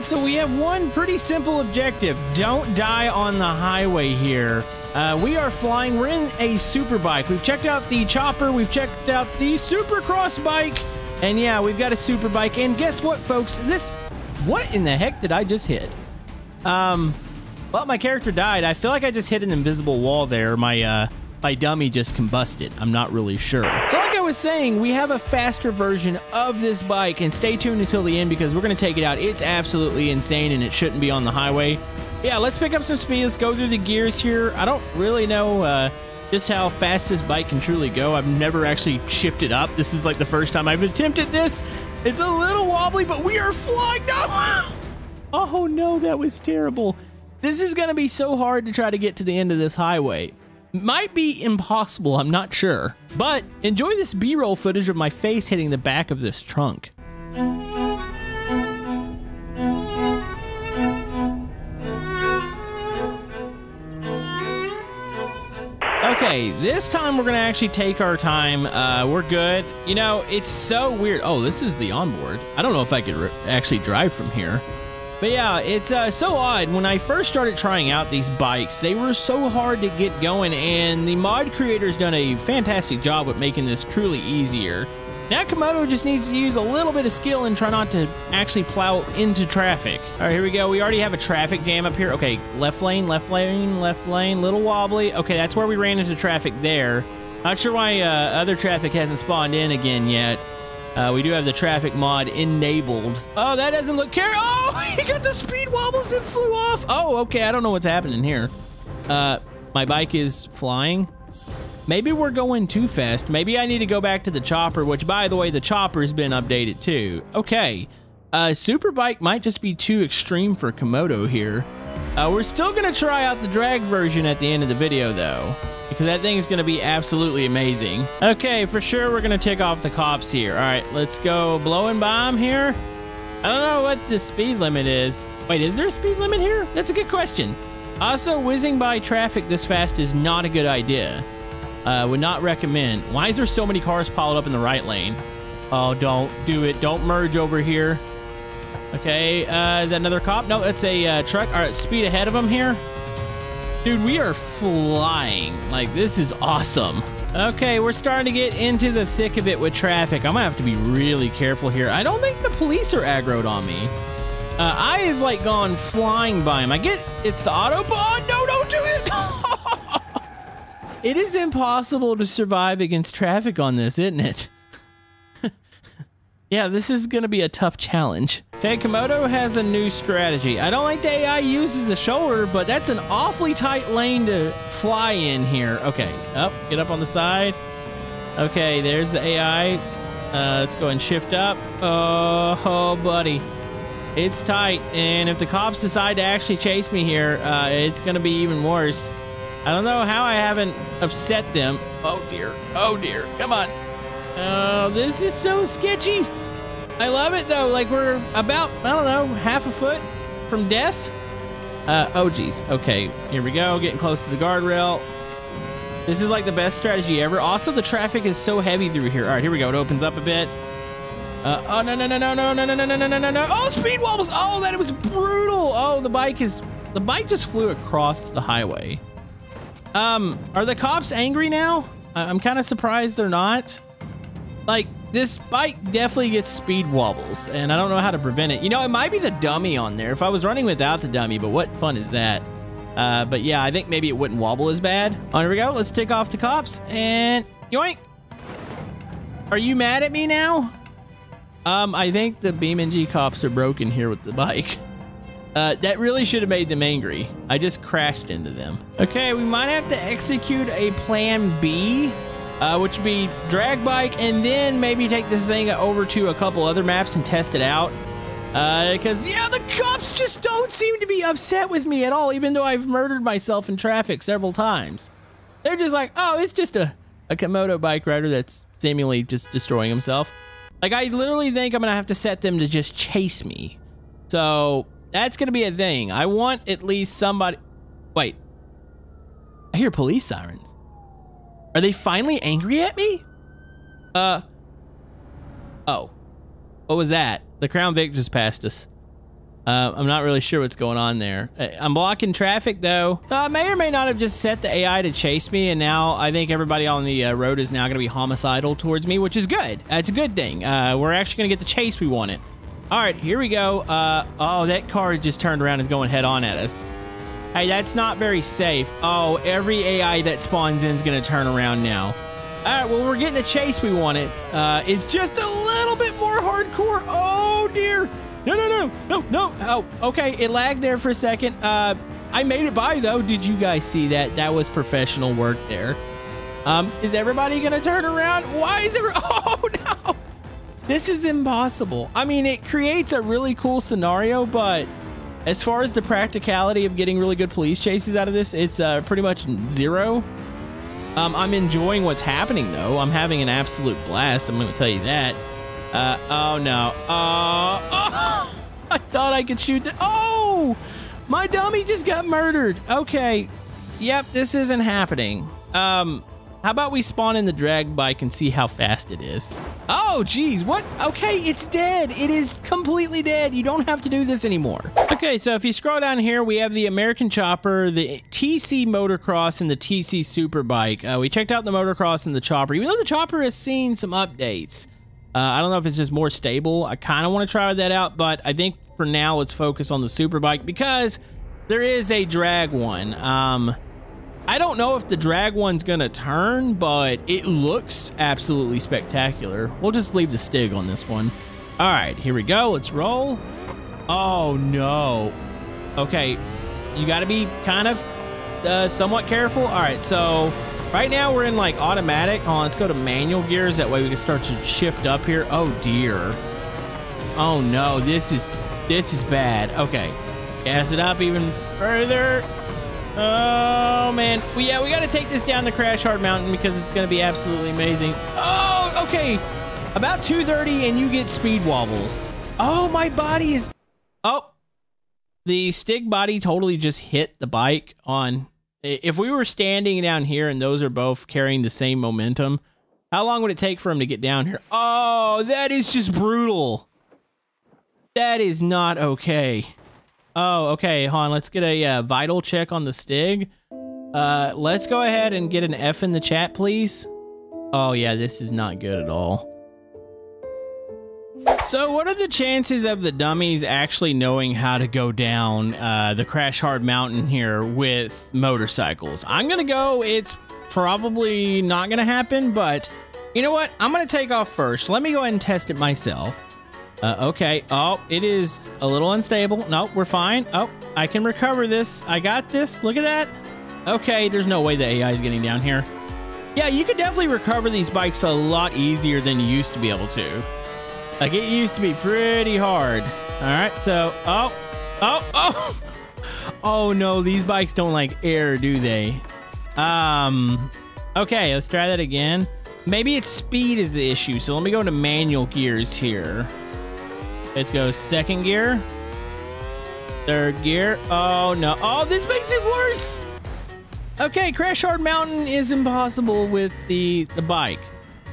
right, so we have one pretty simple objective. Don't die on the highway here. We are flying. We're in a superbike. We've checked out the chopper. We've checked out the supercross bike. And yeah, we've got a superbike. And guess what, folks? This... What in the heck did I just hit? Well, my character died. I feel like I just hit an invisible wall there. My dummy just combusted. I'm not really sure. So like I was saying, we have a faster version of this bike, and stay tuned until the end because we're going to take it out. It's absolutely insane, and it shouldn't be on the highway. Yeah, let's pick up some speed. Let's go through the gears here. I don't really know just how fast this bike can truly go. I've never actually shifted up. This is like the first time I've attempted this. It's a little wobbly, but we are flying. No! Oh no, that was terrible. This is going to be so hard to try to get to the end of this highway. Might be impossible, I'm not sure. But enjoy this B-roll footage of my face hitting the back of this trunk. Okay, this time we're gonna actually take our time. We're good. You know, it's so weird. Oh, this is the onboard. I don't know if I could actually drive from here. But yeah, it's so odd. When I first started trying out these bikes, they were so hard to get going, and the mod creator's done a fantastic job with making this truly easier. Now Komodo just needs to use a little bit of skill and try not to actually plow into traffic. All right, here we go. We already have a traffic jam up here. Okay, left lane, left lane, left lane. Little wobbly. Okay, that's where we ran into traffic there. Not sure why other traffic hasn't spawned in again yet. We do have the traffic mod enabled. Oh, that doesn't look care. Oh, he got the speed wobbles and flew off. Oh, okay. I don't know what's happening here. My bike is flying. Maybe we're going too fast. Maybe I need to go back to the chopper, which, by the way, the chopper has been updated too. Okay. Superbike might just be too extreme for Komodo here. We're still going to try out the drag version at the end of the video, though, because that thing is going to be absolutely amazing. Okay, for sure we're going to tick off the cops here. All right, let's go blowing by them here. I don't know what the speed limit is. Wait, is there a speed limit here? That's a good question. Also, whizzing by traffic this fast is not a good idea. Would not recommend. Why is there so many cars piled up in the right lane? Oh, don't do it. Don't merge over here. Okay, is that another cop? No, it's a truck. All right, speed ahead of them here. Dude, we are flying. Like, this is awesome. Okay, we're starting to get into the thick of it with traffic. I'm gonna have to be really careful here. I don't think the police are aggroed on me. I have, like, gone flying by them. I get it's the auto. Oh, no, don't do it! It is impossible to survive against traffic on this, isn't it? Yeah, this is gonna be a tough challenge. Okay, Komodo has a new strategy. I don't like the AI uses the shoulder, but that's an awfully tight lane to fly in here. Okay, up, get up on the side. Okay, there's the AI. Let's go and shift up. Oh, buddy. It's tight, and if the cops decide to actually chase me here, it's gonna be even worse. I don't know how I haven't upset them. Oh dear, come on. Oh, this is so sketchy. I love it, though. Like, we're about, I don't know, half a foot from death. Oh, geez. Okay, here we go. Getting close to the guardrail. This is, like, the best strategy ever. Also, the traffic is so heavy through here. All right, here we go. It opens up a bit. Oh, no, no, no, no, no, no, no, no, no, no, no, no. Oh, speed wobbles. Oh, that was brutal. Oh, the bike just flew across the highway. Are the cops angry now? I'm kind of surprised they're not. Like, this bike definitely gets speed wobbles, and I don't know how to prevent it. You know, it might be the dummy on there if I was running without the dummy, but what fun is that? But yeah, I think maybe it wouldn't wobble as bad. Oh, here we go. Let's tick off the cops, and yoink. Are you mad at me now? I think the BeamNG cops are broken here with the bike. That really should have made them angry. I just crashed into them. Okay, we might have to execute a plan B. Which would be drag bike, and then maybe take this thing over to a couple other maps and test it out. Because, yeah, the cops just don't seem to be upset with me at all, even though I've murdered myself in traffic several times. They're just like, oh, it's just a Komodo bike rider that's seemingly just destroying himself. Like, I literally think I'm going to have to set them to just chase me. So, that's going to be a thing. I want at least somebody... Wait. I hear police sirens. Are they finally angry at me? Oh. What was that? The Crown Vic just passed us. I'm not really sure what's going on there. I'm blocking traffic though. So I may or may not have just set the AI to chase me, and now I think everybody on the road is now gonna be homicidal towards me, which is good. It's a good thing. We're actually gonna get the chase we wanted. All right, here we go. Oh, that car just turned around and is going head on at us. Hey, that's not very safe. Oh, every AI that spawns in is gonna turn around now. All right, well, we're getting the chase we wanted. It's just a little bit more hardcore. Oh dear. No, no, no, no, no. Oh, okay. It lagged there for a second. I made it by, though. Did you guys see that? That was professional work there. Is everybody going to turn around? Why is there? Oh, no. This is impossible. I mean, it creates a really cool scenario, but as far as the practicality of getting really good police chases out of this, it's pretty much zero. I'm enjoying what's happening, though. I'm having an absolute blast. I'm going to tell you that. Oh no. Oh, I thought I could shoot that. Oh, my dummy just got murdered. Okay. Yep. This isn't happening. How about we spawn in the drag bike and see how fast it is? Oh, geez. What? Okay. It's dead. It is completely dead. You don't have to do this anymore. Okay. So if you scroll down here, we have the American Chopper, the TC Motocross, and the TC Superbike. We checked out the Motocross and the Chopper, even though the Chopper has seen some updates. I don't know if it's just more stable. I kind of want to try that out, but I think for now, let's focus on the Superbike because there is a drag one. I don't know if the drag one's going to turn, but it looks absolutely spectacular. We'll just leave the Stig on this one. All right, here we go. Let's roll. Oh, no. Okay, you got to be kind of somewhat careful. All right, so... right now, we're in, like, automatic. Oh, let's go to manual gears. That way we can start to shift up here. Oh, dear. Oh, no. This is bad. Okay. Gas it up even further. Oh, man. Well, yeah, we got to take this down to Crash Hard Mountain because it's going to be absolutely amazing. Oh, okay. About 230, and you get speed wobbles. Oh, my body is... oh. The Stig body totally just hit the bike on... if we were standing down here and those are both carrying the same momentum, how long would it take for him to get down here? Oh, that is just brutal. That is not okay. Oh, okay, hon, let's get a vital check on the Stig. Let's go ahead and get an F in the chat, please. Oh, yeah, this is not good at all. So what are the chances of the dummies actually knowing how to go down the Crash Hard Mountain here with motorcycles? I'm going to go, it's probably not going to happen, but you know what? I'm going to take off first. Let me go ahead and test it myself. Okay. Oh, it is a little unstable. Nope, we're fine. Oh, I can recover this. I got this. Look at that. Okay, there's no way the AI is getting down here. Yeah, you could definitely recover these bikes a lot easier than you used to be able to. Like, it used to be pretty hard. All right, so, oh, oh, oh. Oh, no, these bikes don't like air, do they? Okay, let's try that again. Maybe its speed is the issue, so let me go into manual gears here. Let's go second gear. Third gear. Oh, no. Oh, this makes it worse. Okay, Crash Hard Mountain is impossible with the bike.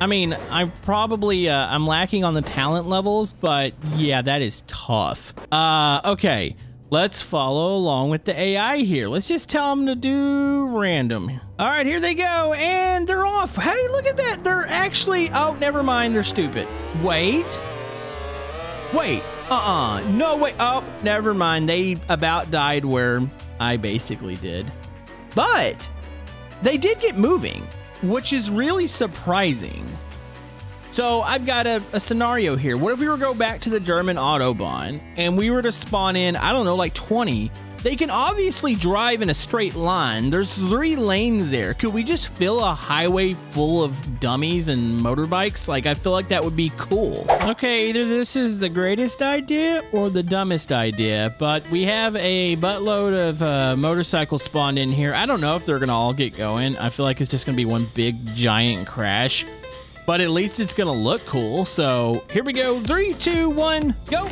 I mean, I'm probably, I'm lacking on the talent levels, but yeah, that is tough. Okay, let's follow along with the AI here. Let's just tell them to do random. All right, here they go, and they're off. Hey, look at that. They're actually, oh, never mind. They're stupid. Wait. Wait. No, wait. Oh, never mind. They about died where I basically did. But they did get moving, which is really surprising. So I've got a scenario here. What if we were to go back to the German Autobahn and we were to spawn in, I don't know, like 20? They can obviously drive in a straight line. There's 3 lanes there. Could we just fill a highway full of dummies and motorbikes? Like, I feel like that would be cool. Okay, either this is the greatest idea or the dumbest idea, but we have a buttload of motorcycles spawned in here. I don't know if they're gonna all get going. I feel like it's just gonna be one big giant crash, but at least it's gonna look cool. So here we go, 3, 2, 1, go.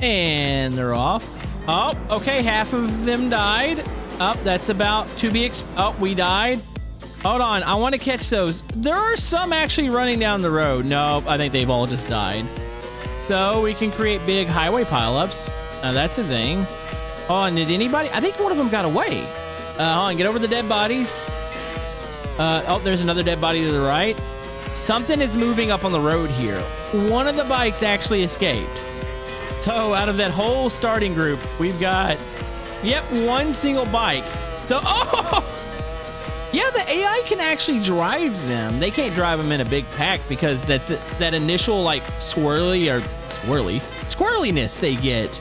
And they're off. Oh, okay, half of them died. Oh, that's about to be oh, we died. Hold on, I want to catch those. There are some actually running down the road. No, I think they've all just died. So we can create big highway pileups. Now that's a thing. Oh, and did anybody? I think one of them got away. Hold on, get over the dead bodies. Oh, there's another dead body to the right. Something is moving up on the road here. One of the bikes actually escaped. So out of that whole starting group, we've got, yep, one single bike. So, oh! Yeah, the AI can actually drive them. They can't drive them in a big pack because that's that initial, like, squirreliness they get.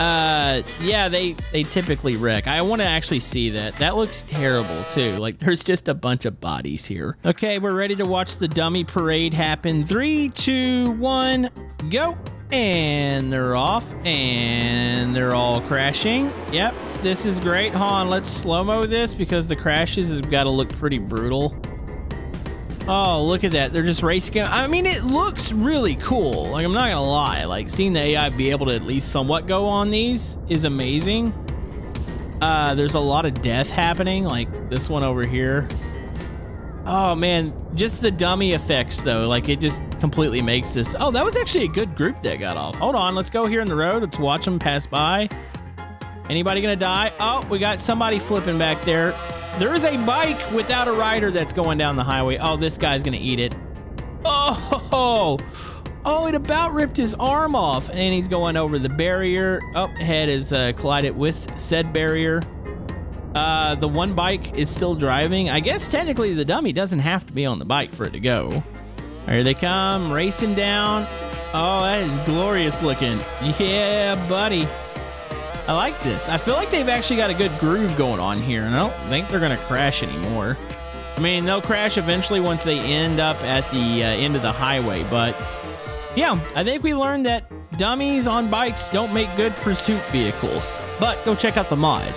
Yeah, they typically wreck. I want to actually see that. That looks terrible, too. Like, there's just a bunch of bodies here. Okay, we're ready to watch the dummy parade happen. 3, 2, 1, go. And they're off, and they're all crashing. Yep. This is great. Hold on, let's slow-mo this because the crashes have got to look pretty brutal. Oh, look at that. They're just racing. I mean, it looks really cool. Like, I'm not going to lie. Like, seeing the AI be able to at least somewhat go on these is amazing. There's a lot of death happening, like this one over here. Oh, man. Just the dummy effects, though. Like, it just completely makes this... Oh, that was actually a good group that got off. Hold on. Let's go here in the road. Let's watch them pass by. Anybody gonna die? Oh, we got somebody flipping back there. There is a bike without a rider that's going down the highway. Oh, this guy's gonna eat it. Oh, it about ripped his arm off, and he's going over the barrier. Oh, head is collided with said barrier. The one bike is still driving. I guess technically the dummy doesn't have to be on the bike for it to go. Here they come, racing down. Oh, that is glorious looking. Yeah, buddy. I like this. I feel like they've actually got a good groove going on here, and I don't think they're going to crash anymore. I mean, they'll crash eventually once they end up at the end of the highway, but yeah, I think we learned that dummies on bikes don't make good pursuit vehicles, but go check out the mod.